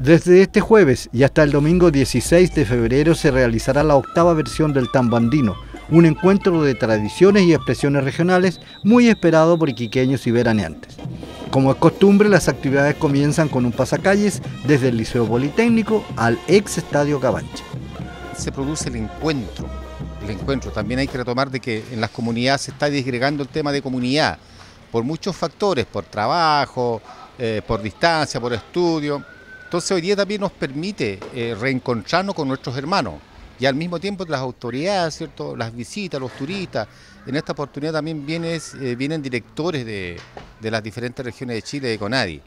Desde este jueves y hasta el domingo 16 de febrero se realizará la octava versión del Tambandino, un encuentro de tradiciones y expresiones regionales muy esperado por iquiqueños y veraneantes. Como es costumbre, las actividades comienzan con un pasacalles desde el Liceo Politécnico al ex Estadio Cabancha. Se produce el encuentro. También hay que retomar de que en las comunidades se está disgregando el tema de comunidad por muchos factores, por trabajo, por distancia, por estudio. Entonces hoy día también nos permite reencontrarnos con nuestros hermanos y al mismo tiempo las autoridades, ¿cierto?, las visitas, los turistas. En esta oportunidad también vienen directores de las diferentes regiones de Chile de Conadi.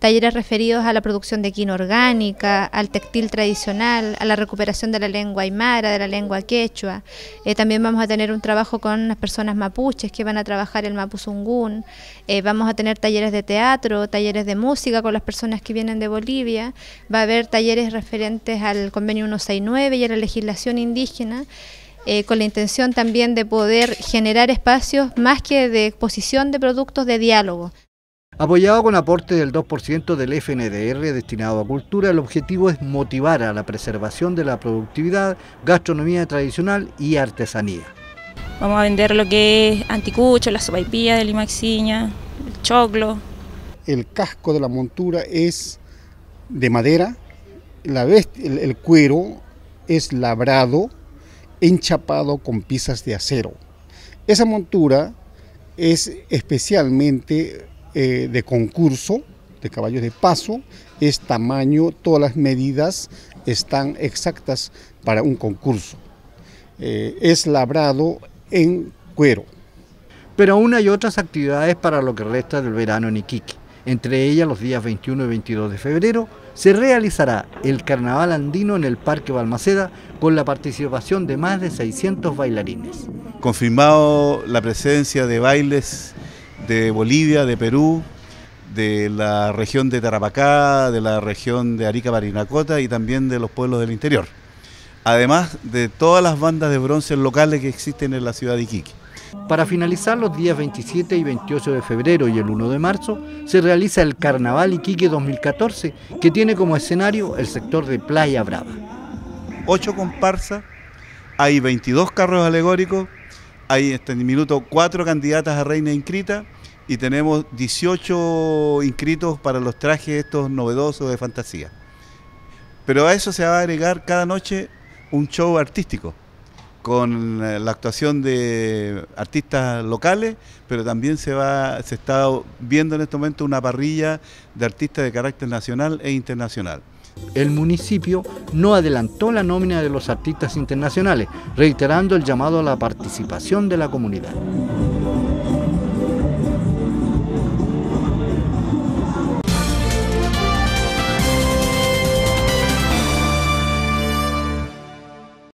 Talleres referidos a la producción de quinoa orgánica, al textil tradicional, a la recuperación de la lengua aymara, de la lengua quechua. También vamos a tener un trabajo con las personas mapuches que van a trabajar el mapuzungún. Vamos a tener talleres de teatro, talleres de música con las personas que vienen de Bolivia. Va a haber talleres referentes al convenio 169 y a la legislación indígena. Con la intención también de poder generar espacios más que de exposición de productos, de diálogo. Apoyado con aporte del 2% del FNDR destinado a cultura, el objetivo es motivar a la preservación de la productividad, gastronomía tradicional y artesanía. Vamos a vender lo que es anticucho, la sopaipilla de Limaxiña, el choclo. El casco de la montura es de madera, el cuero es labrado, enchapado con piezas de acero. Esa montura es especialmente de concurso, de caballos de paso, es tamaño, todas las medidas están exactas para un concurso. Es labrado en cuero. Pero aún hay otras actividades para lo que resta del verano en Iquique. Entre ellas, los días 21 y 22 de febrero, se realizará el Carnaval Andino en el Parque Balmaceda con la participación de más de 600 bailarines. Confirmado la presencia de bailes de Bolivia, de Perú, de la región de Tarapacá, de la región de Arica y Parinacota y también de los pueblos del interior. Además de todas las bandas de bronce locales que existen en la ciudad de Iquique. Para finalizar, los días 27 y 28 de febrero y el 1 de marzo se realiza el Carnaval Iquique 2014, que tiene como escenario el sector de Playa Brava. 8 comparsas, hay 22 carros alegóricos, hay hasta el minuto 4 candidatas a reina inscrita y tenemos 18 inscritos para los trajes estos novedosos de fantasía. Pero a eso se va a agregar cada noche un show artístico con la actuación de artistas locales, pero también se está viendo en este momento una parrilla de artistas de carácter nacional e internacional. El municipio no adelantó la nómina de los artistas internacionales, reiterando el llamado a la participación de la comunidad.